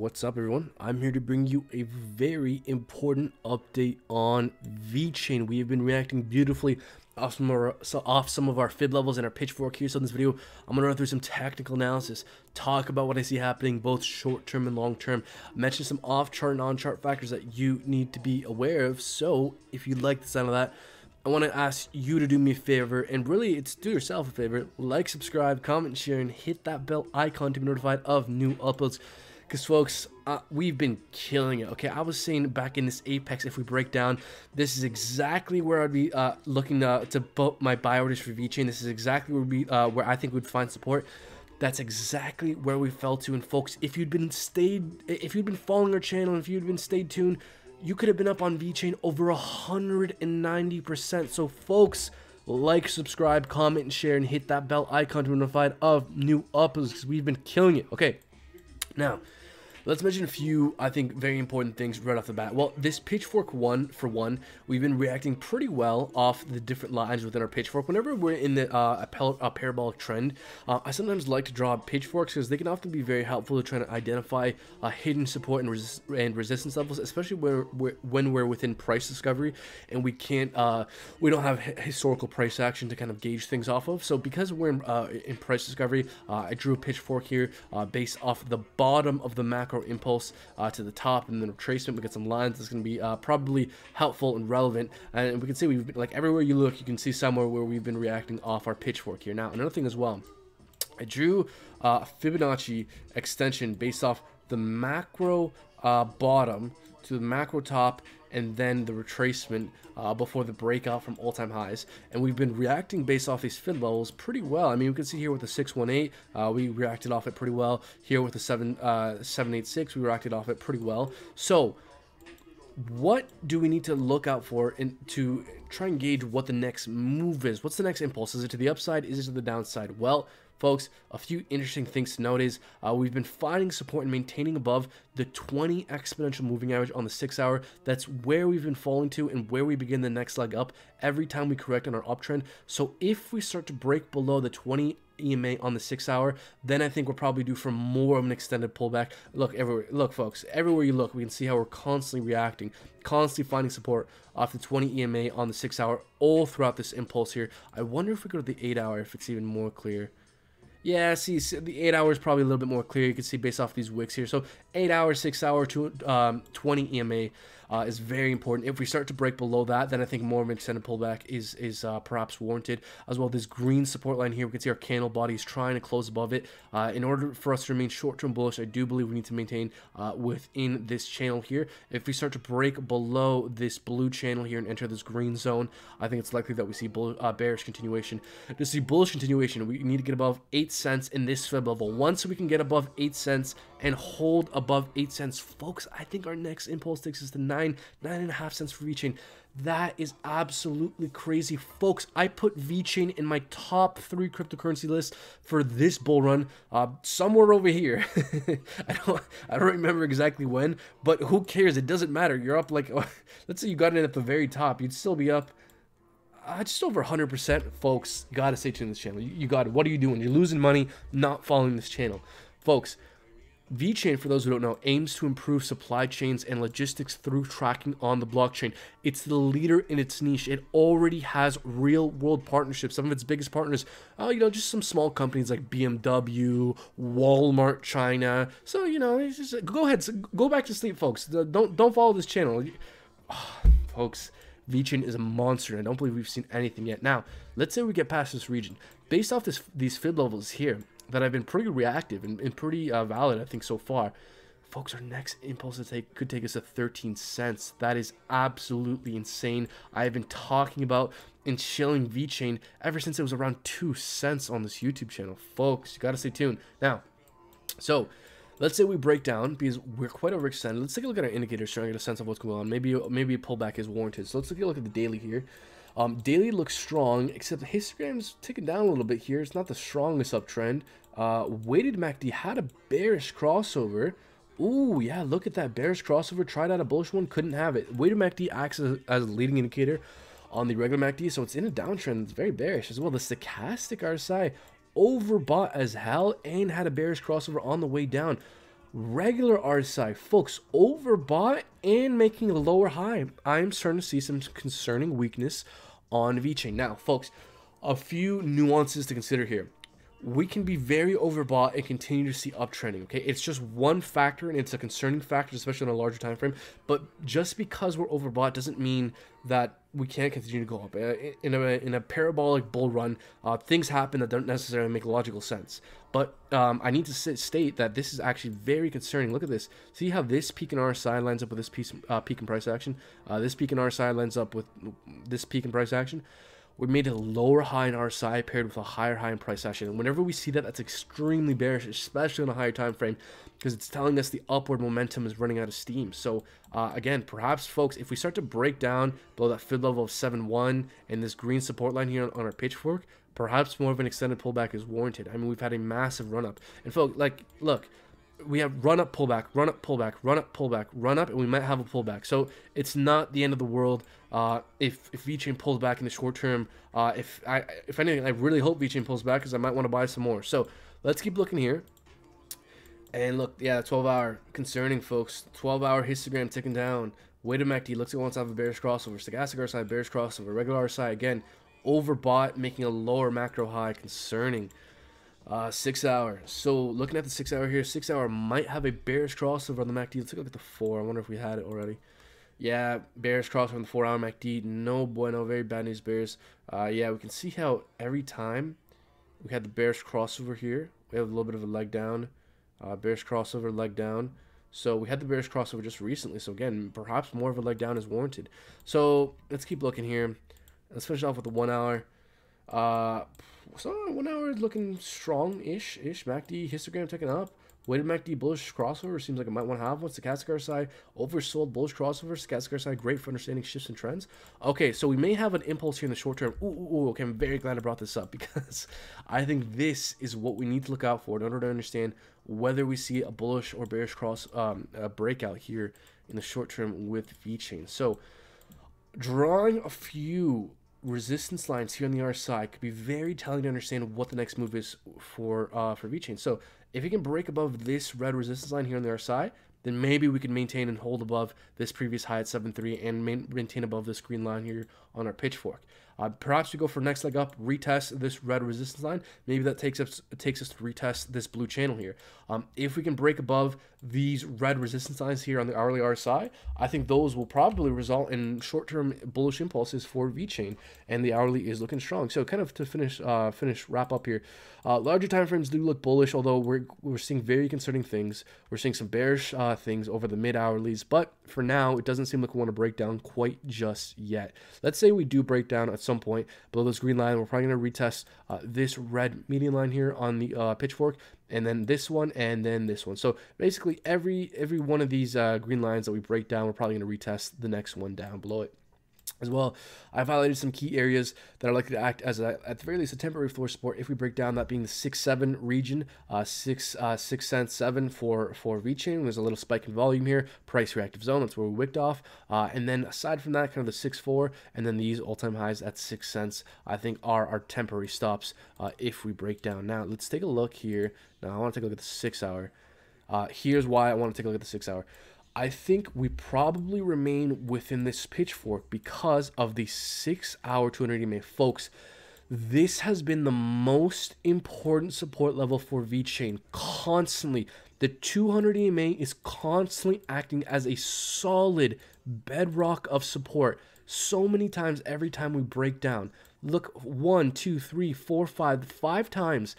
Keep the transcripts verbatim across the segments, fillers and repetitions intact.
what's up everyone? I'm here to bring you a very important update on VeChain. We have been reacting beautifully off some, our, so off some of our fib levels and our pitchfork here. So in this video, I'm going to run through some tactical analysis, talk about what I see happening both short-term and long-term, mention some off-chart and on-chart factors that you need to be aware of. So if you like the sound of that, I want to ask you to do me a favor, and really it's do yourself a favor, like, subscribe, comment, share, and hit that bell icon to be notified of new uploads, because folks, uh, we've been killing it. Okay, I was saying back in this apex, if we break down, this is exactly where I'd be uh, looking uh, to book my buy orders for VeChain. This is exactly where, we, uh, where I think we'd find support. That's exactly where we fell to. And folks, if you'd been stayed, if you'd been following our channel, if you'd been stayed tuned, you could have been up on VeChain over one hundred ninety percent. So folks, like, subscribe, comment, and share, and hit that bell icon to be notified of new uploads, because we've been killing it. Okay, now let's mention a few, I think, very important things right off the bat. Well, this pitchfork one, for one, we've been reacting pretty well off the different lines within our pitchfork. Whenever we're in the uh, a parabolic trend, uh, I sometimes like to draw pitchforks because they can often be very helpful to trying to identify uh, hidden support and, resist and resistance levels, especially where, where, when we're within price discovery and we can't, uh, we don't have historical price action to kind of gauge things off of. So because we're in, uh, in price discovery, uh, I drew a pitchfork here uh, based off the bottom of the macro or impulse uh, to the top, and then retracement. We got some lines that's going to be uh, probably helpful and relevant, and we can see we've been, like, everywhere you look, you can see somewhere where we've been reacting off our pitchfork here. Now another thing as well, I drew uh, Fibonacci extension based off the macro uh, bottom to the macro top, and then the retracement uh, before the breakout from all-time highs. And we've been reacting based off these fib levels pretty well. I mean, we can see here with the six one eight, uh, we reacted off it pretty well. Here with the seven eight six, we reacted off it pretty well. So what do we need to look out for in, to try and gauge what the next move is? What's the next impulse? Is it to the upside? Is it to the downside? Well, folks, a few interesting things to note is uh, we've been finding support and maintaining above the twenty exponential moving average on the six hour. That's where we've been falling to and where we begin the next leg up every time we correct on our uptrend. So if we start to break below the twenty E M A on the six hour, then I think we're probably due for more of an extended pullback. Look, everywhere, look folks, everywhere you look, we can see how we're constantly reacting, constantly finding support off the twenty E M A on the six hour all throughout this impulse here. I wonder if we go to the eight hour, if it's even more clear. Yeah, see, the eight hours probably a little bit more clear. You can see based off these wicks here. So eight hour, six hour, two, um, twenty E M A uh, is very important. If we start to break below that, then I think more of an extended pullback is is uh, perhaps warranted as well. This green support line here, we can see our candle body is trying to close above it. Uh, in order for us to remain short-term bullish, I do believe we need to maintain uh, within this channel here. If we start to break below this blue channel here and enter this green zone, I think it's likely that we see bull, uh, bearish continuation. To see bullish continuation, we need to get above eight cents in this fib level. Once we can get above eight cents and hold above eight cents, folks, I think our next impulse takes us to nine, nine and a half cents for VeChain. That is absolutely crazy, folks. I put VeChain in my top three cryptocurrency list for this bull run, uh, somewhere over here. I don't, I don't remember exactly when, but who cares? It doesn't matter. You're up like, let's say you got in at the very top, you'd still be up. Uh, just over one hundred percent, folks. Gotta stay tuned to this channel. You, you got it. What are you doing? You're losing money not following this channel, folks. VeChain, for those who don't know, aims to improve supply chains and logistics through tracking on the blockchain. It's the leader in its niche. It already has real-world partnerships. Some of its biggest partners, uh, you know, just some small companies like B M W, Walmart, China. So you know, it's just, go ahead, go back to sleep, folks. Don't don't follow this channel, oh, folks. VeChain is a monster, and I don't believe we've seen anything yet. Now, let's say we get past this region. Based off this, these fib levels here that have been pretty reactive and, and pretty uh, valid, I think, so far, folks, our next impulse to take could take us to thirteen cents. That is absolutely insane. I have been talking about and shilling VeChain ever since it was around two cents on this YouTube channel. Folks, you got to stay tuned. Now, so let's say we break down because we're quite overextended. Let's take a look at our indicators, trying to get a sense of what's going on. Maybe maybe a pullback is warranted. So let's take a look at the daily here. Um, daily looks strong, except the histogram's ticking down a little bit here. It's not the strongest uptrend. Uh, weighted M A C D had a bearish crossover. Ooh, yeah, look at that bearish crossover. Tried out a bullish one, couldn't have it. Weighted M A C D acts as, as a leading indicator on the regular M A C D, so it's in a downtrend. It's very bearish as well. The stochastic R S I overbought as hell and had a bearish crossover on the way down. regular R S I, folks, overbought and making a lower high. I'm starting to see some concerning weakness on VeChain. Now, folks, a few nuances to consider here. We can be very overbought and continue to see uptrending, okay? It's just one factor, and it's a concerning factor, especially on a larger time frame. But just because we're overbought doesn't mean that we can't continue to go up. In a, in a parabolic bull run, uh, things happen that don't necessarily make logical sense. But um, I need to sit, state that this is actually very concerning. Look at this. See how this peak in R S I lines up with this piece, uh, peak in price action? Uh, this peak in R S I lines up with this peak in price action. We made a lower high in R S I paired with a higher high in price action. And whenever we see that, that's extremely bearish, especially on a higher time frame, because it's telling us the upward momentum is running out of steam. So uh, again, perhaps, folks, if we start to break down below that F I B level of seven one and this green support line here on, on our pitchfork, perhaps more of an extended pullback is warranted. I mean, we've had a massive run up. And folks, like, look, we have run up, pullback, run up, pullback, run up, pullback, run up, and we might have a pullback. So it's not the end of the world uh, if, if VeChain pulls back in the short term. Uh, if I, if anything, I really hope VeChain pulls back because I might want to buy some more. So let's keep looking here. And look, yeah, twelve hour concerning, folks. twelve hour histogram ticking down. Weighted M A C D looks like it wants to have a bearish crossover. Stochastic R S I, bearish crossover. Regular R S I, again, overbought, making a lower macro high, concerning. Uh, six hour. So looking at the six hour here, six hour might have a bearish crossover on the M A C D. Let's take a look at the four. I wonder if we had it already. Yeah, bearish crossover on the four hour M A C D. No bueno, very bad news, bears. Uh, yeah, we can see how every time we had the bearish crossover here, we have a little bit of a leg down, uh, bearish crossover, leg down. So we had the bearish crossover just recently. So again, perhaps more of a leg down is warranted. So let's keep looking here. Let's finish off with the one hour. Uh, so one hour is looking strong ish ish M A C D histogram taken up, weighted M A C D bullish crossover, seems like I might want to have one. Stochastic R S I oversold, bullish crossover. Stochastic R S I great for understanding shifts and trends. Okay, so we may have an impulse here in the short term. Ooh, ooh, ooh, okay, I'm very glad I brought this up because I think this is what we need to look out for in order to understand whether we see a bullish or bearish cross um, a breakout here in the short term with VeChain. So drawing a few resistance lines here on the R S I could be very telling to understand what the next move is for uh, for VeChain. So if you can break above this red resistance line here on the R S I, then maybe we can maintain and hold above this previous high at seven three and maintain above this green line here on our pitchfork. Uh, perhaps we go for next leg up, retest this red resistance line. Maybe that takes us takes us to retest this blue channel here. Um, if we can break above these red resistance lines here on the hourly R S I, I think those will probably result in short-term bullish impulses for VeChain, and the hourly is looking strong. So kind of to finish uh, finish wrap up here, uh, larger time frames do look bullish, although we're we're seeing very concerning things. We're seeing some bearish uh, things over the mid hourlies, but for now it doesn't seem like we want to break down quite just yet. Let's say we do break down at some point below this green line. We're probably going to retest uh, this red median line here on the uh, pitchfork, and then this one, and then this one. So basically every every one of these uh, green lines that we break down, we're probably going to retest the next one down below it as well. I've highlighted some key areas that are likely to act as a, at the very least a temporary floor support if we break down, that being the six seven region, uh, six uh, six cent seven for for VeChain. There's a little spike in volume here, price reactive zone. That's where we wicked off, uh, and then aside from that, kind of the six four, and then these all-time highs at six cents. I think are our temporary stops uh, if we break down. Now let's take a look here. Now I want to take a look at the six hour. Uh, here's why I want to take a look at the six hour. I think we probably remain within this pitchfork because of the six hour two hundred E M A. Folks, this has been the most important support level for VeChain constantly. The two hundred E M A is constantly acting as a solid bedrock of support so many times every time we break down. Look, one, two, three, four, five, five times.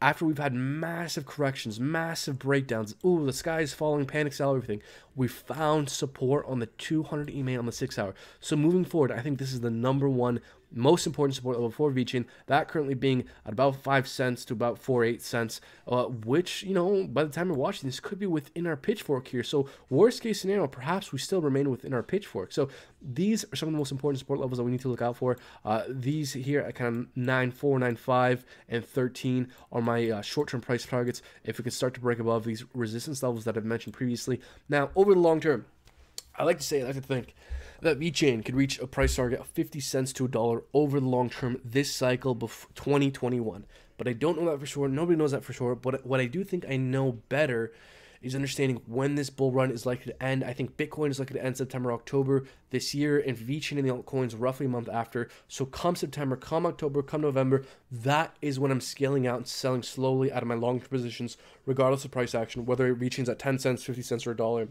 After we've had massive corrections, massive breakdowns, ooh, the sky is falling, panic sell, everything, we found support on the two hundred E M A on the six hour. So moving forward, I think this is the number one most important support level for VeChain, that currently being at about five cents to about four eight cents, uh, which, you know, by the time you're watching this could be within our pitchfork here. So worst case scenario, perhaps we still remain within our pitchfork. So these are some of the most important support levels that we need to look out for. Uh, these here at kind of nine four, nine five, and thirteen are my uh, short-term price targets. If we can start to break above these resistance levels that I've mentioned previously, now over the long term, I like to say, I like to think that VeChain could reach a price target of fifty cents to a dollar over the long term this cycle before twenty twenty-one. But I don't know that for sure. Nobody knows that for sure. But what I do think I know better is understanding when this bull run is likely to end. I think Bitcoin is likely to end September, October this year, and VeChain and the altcoins roughly a month after. So come September, come October, come November, that is when I'm scaling out and selling slowly out of my long-term positions, regardless of price action, whether it reaches at ten cents, fifty cents, or a dollar,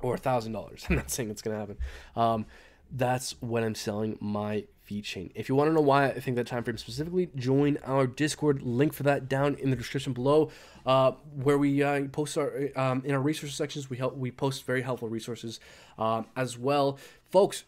or a thousand dollars. I'm not saying it's going to happen. Um, that's when I'm selling my VeChain. If you want to know why I think that time frame specifically, join our Discord, link for that down in the description below, uh, where we uh, post our um, in our resource sections. We help we post very helpful resources um, as well, folks.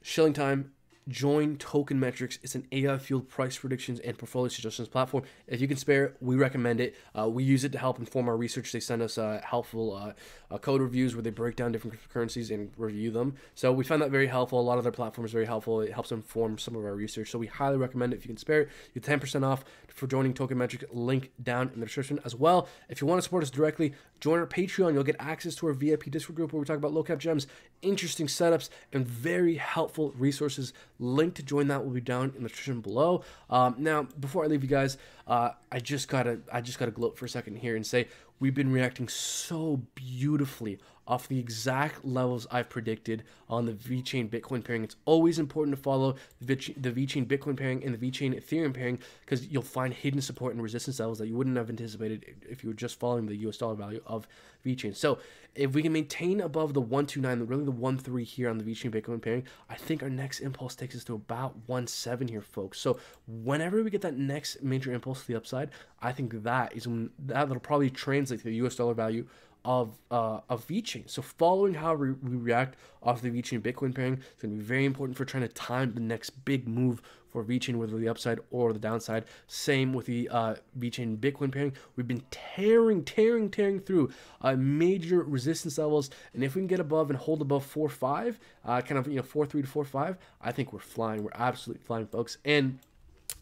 Shilling time. Join Token Metrics. It's an A I fueled price predictions and portfolio suggestions platform. If you can spare it, we recommend it. Uh, we use it to help inform our research. They send us uh, helpful uh, uh, code reviews where they break down different currencies and review them. So we find that very helpful. A lot of their platform is very helpful. It helps inform some of our research. So we highly recommend it. If you can spare it, you get ten percent off for joining Token Metrics. Link down in the description as well. If you want to support us directly, join our Patreon. You'll get access to our V I P Discord group where we talk about low cap gems, interesting setups, and very helpful resources. Link to join that will be down in the description below. Um, now, before I leave you guys, uh, I just gotta, I just gotta gloat for a second here and say we've been reacting so beautifully off the exact levels I've predicted on the VeChain Bitcoin pairing. It's always important to follow the VeChain Bitcoin pairing and the VeChain Ethereum pairing because you'll find hidden support and resistance levels that you wouldn't have anticipated if you were just following the U S dollar value of VeChain. So if we can maintain above the one two nine, really the one three here on the VeChain Bitcoin pairing, I think our next impulse takes us to about one seven here, folks. So whenever we get that next major impulse to the upside, I think that is when that will probably translate to the U S dollar value of uh of VeChain. So following how we, we react off the VeChain Bitcoin pairing is going to be very important for trying to time the next big move for VeChain, whether the upside or the downside. Same with the uh VeChain Bitcoin pairing. We've been tearing tearing tearing through uh major resistance levels, and if we can get above and hold above four five, uh kind of, you know, four three to four five, I think we're flying. We're absolutely flying, folks. And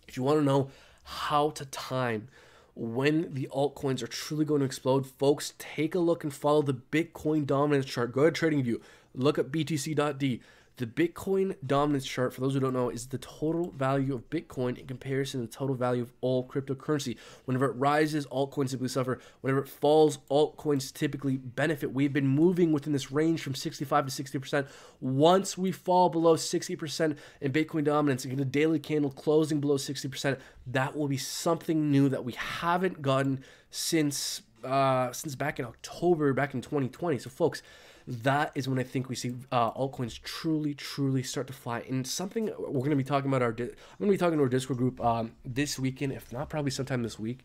if you want to know how to time when the altcoins are truly going to explode, folks, take a look and follow the Bitcoin dominance chart. Go to TradingView, look up B T C dot D. The Bitcoin dominance chart, for those who don't know, is the total value of Bitcoin in comparison to the total value of all cryptocurrency. Whenever it rises, altcoins typically suffer. Whenever it falls, altcoins typically benefit. We've been moving within this range from sixty-five to sixty percent. Once we fall below sixty percent in Bitcoin dominance and get a daily candle closing below sixty percent, that will be something new that we haven't gotten since uh, since back in October, back in twenty twenty. So, folks, that is when I think we see uh, altcoins truly, truly start to fly. And something we're going to be talking about, our, I'm going to be talking to our Discord group um, this weekend, if not probably sometime this week,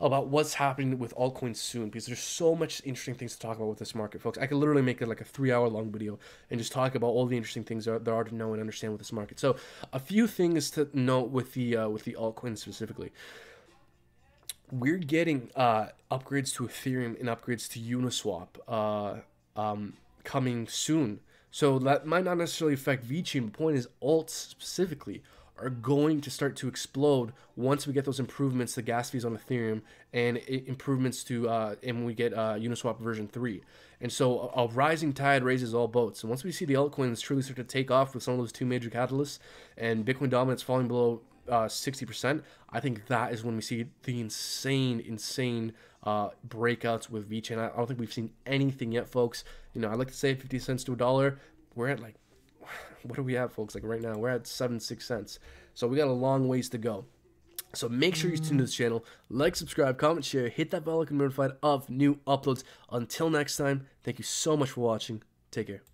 about what's happening with altcoins soon, because there's so much interesting things to talk about with this market, folks. I could literally make it like a three hour long video and just talk about all the interesting things there are to know and understand with this market. So a few things to note with the, uh, with the altcoins specifically. We're getting uh, upgrades to Ethereum and upgrades to Uniswap, uh, um coming soon, so that might not necessarily affect VeChain. The point is, alts specifically are going to start to explode once we get those improvements to gas fees on Ethereum and improvements to uh and we get uh Uniswap version three. And so a, a rising tide raises all boats, and once we see the altcoins truly start to take off with some of those two major catalysts and Bitcoin dominance falling below uh sixty percent, I think that is when we see the insane insane uh breakouts with VeChain. I don't think we've seen anything yet, folks. You know, I like to say fifty cents to a dollar. We're at, like, what are we at, folks? Like right now we're at seven six cents, so we got a long ways to go. So make sure you tune to this channel, like, subscribe, comment, share, hit that bell icon to be notified of new uploads. Until next time, thank you so much for watching. Take care.